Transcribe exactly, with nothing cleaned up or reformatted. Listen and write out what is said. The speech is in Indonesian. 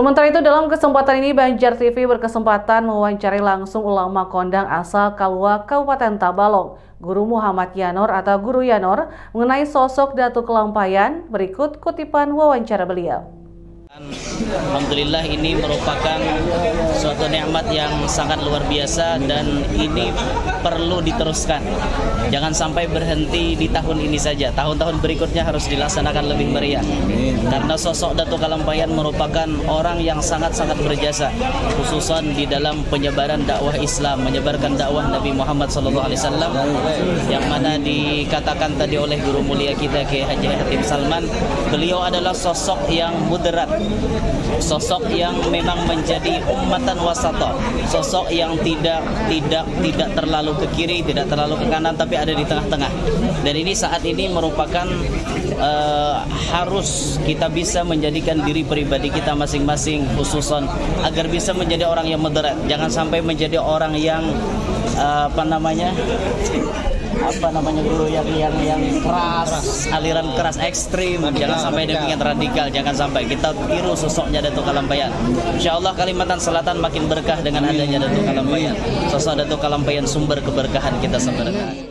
Sementara itu dalam kesempatan ini Banjar T V berkesempatan mewawancarai langsung ulama kondang asal Kalua, Kabupaten Tabalong, Guru Muhammad Yannor atau Guru Yannor mengenai sosok Datu Kelampayan. Berikut kutipan wawancara beliau. Alhamdulillah ini merupakan suatu nikmat yang sangat luar biasa dan ini perlu diteruskan. Jangan sampai berhenti di tahun ini saja. Tahun-tahun berikutnya harus dilaksanakan lebih meriah. Karena sosok Datu Kelampayan merupakan orang yang sangat-sangat berjasa, khususan di dalam penyebaran dakwah Islam, menyebarkan dakwah Nabi Muhammad shallallahu alaihi wasallam, yang mana dikatakan tadi oleh guru mulia kita Kiai Haji Hatip Salman, beliau adalah sosok yang moderat, sosok yang memang menjadi ummatan wasata, sosok yang tidak tidak tidak terlalu ke kiri, tidak terlalu ke kanan, tapi ada di tengah-tengah. Dan ini saat ini merupakan uh, harus kita bisa menjadikan diri pribadi kita masing-masing, khususan agar bisa menjadi orang yang moderat. Jangan sampai menjadi orang yang uh, apa namanya? apa namanya guru yang yang yang keras, aliran keras ekstrim, jangan sampai demikian radikal, jangan sampai kita tiru sosoknya Datu Kelampayan. Insya Allah Kalimantan Selatan makin berkah dengan adanya Datu Kelampayan. Sosok Datu Kelampayan sumber keberkahan kita sebenarnya.